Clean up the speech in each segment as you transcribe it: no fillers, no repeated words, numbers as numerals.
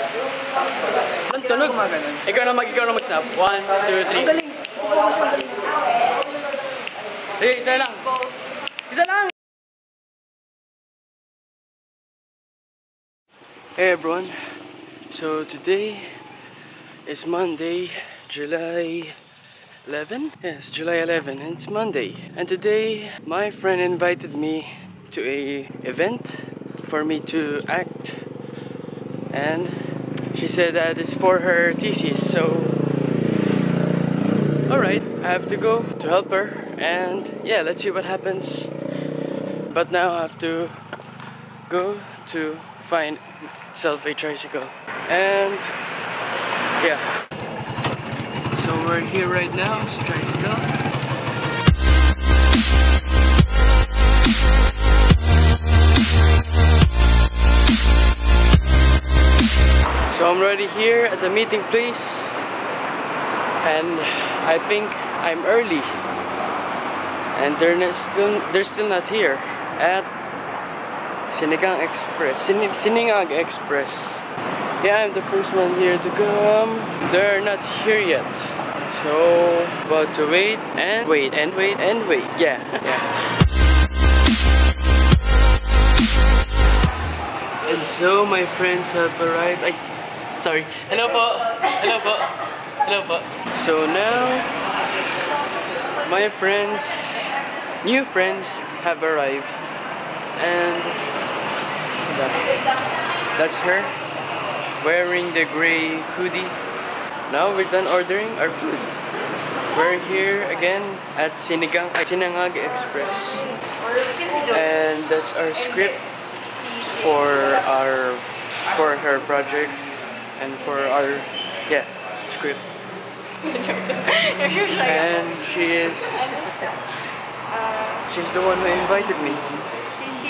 Ang tunog. Ikaw na mag-snap. 1, 2, 3. Ang galing. Hey, isa lang. Isa lang! Hey everyone. So today is Monday, July 11? Yes, July 11 and it's Monday. And today my friend invited me to a event for me to act, and she said that it's for her thesis, so alright, I have to go to help her and yeah, let's see what happens. But now I have to go to find myself a tricycle and yeah. So we're here right now, so tricycle. So I'm already here at the meeting place and I think I'm early and they're still not here at Sinigang Express. Sinigang Express. Yeah, I'm the first one here to come. They're not here yet. So about to wait and wait and wait and wait. Yeah, yeah. And so my friends have arrived. Sorry. Hello po. Hello po. Hello po. So now, my friends, new friends have arrived. And that's her wearing the gray hoodie. Now we're done ordering our food. We're here again at Sinigang Express. And that's our script for her project. And for our, yeah, script. And she's the one who invited me.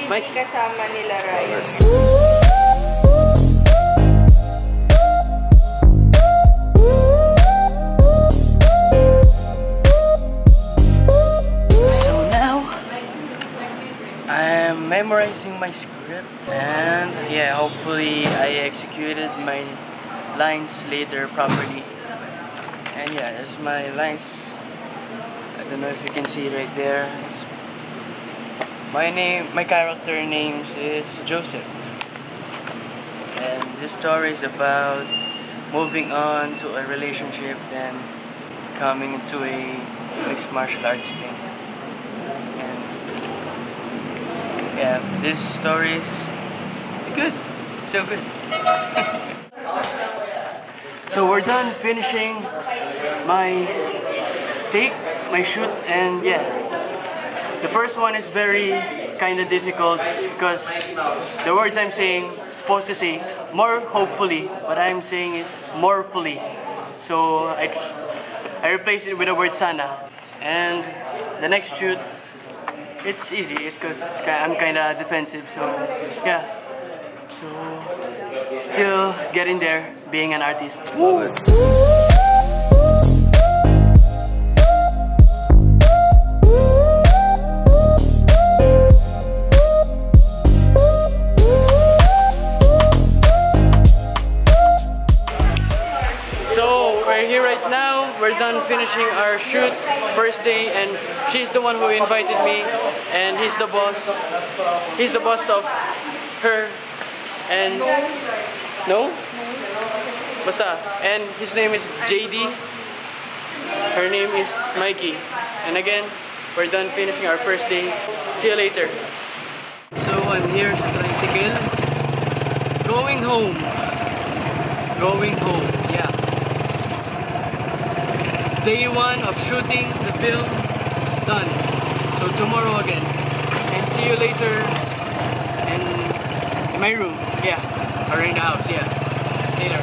Mike. Kasama nila Ryan. I'm memorizing my script and yeah, hopefully I executed my lines later properly. And yeah, there's my lines. I don't know if you can see it right there. My character name is Joseph, and this story is about moving on to a relationship, then coming into a mixed martial arts thing. Yeah, this story is good. So good. So we're done finishing my take, my shoot, and yeah. The first one is very kind of difficult because the words I'm saying, supposed to say more hopefully, what I'm saying is more fully. So I replace it with the word sana. And the next shoot, it's easy, it's because I'm kind of defensive, so yeah. So, still getting there, being an artist. Love it. So, we're here right now, we're done finishing our shoot, first day, and she's the one who invited me, and he's the boss. He's the boss of her, and no, basta. And his name is JD. Her name is Mikey. And again, we're done finishing our first day. See you later. So I'm here sa tricycle, going home. Going home. Yeah. Day one of shooting the film. Done. So tomorrow again, and see you later. And in my room, yeah, or in the house, yeah. Later.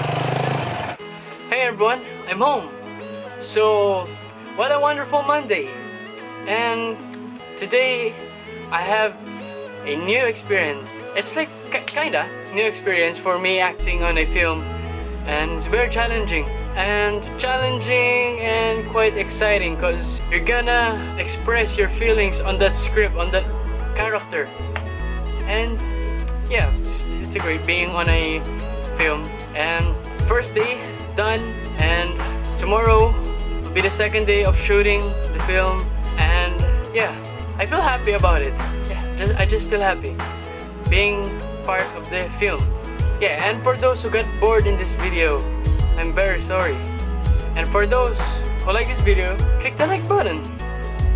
Hey everyone, I'm home. So what a wonderful Monday. And today I have a new experience. It's like kinda new experience for me acting on a film, and it's very challenging. And challenging and quite exciting because you're gonna express your feelings on that script, on that character. And yeah, it's a great being on a film. And first day done, and tomorrow will be the second day of shooting the film. And yeah, I feel happy about it. Yeah, I just feel happy being part of the film. Yeah, and for those who got bored in this video, I'm very sorry. And for those who like this video, click the like button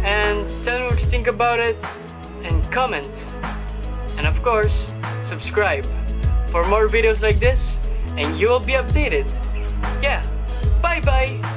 and tell me what you think about it, and comment, and of course subscribe for more videos like this, and you will be updated. Yeah, bye bye.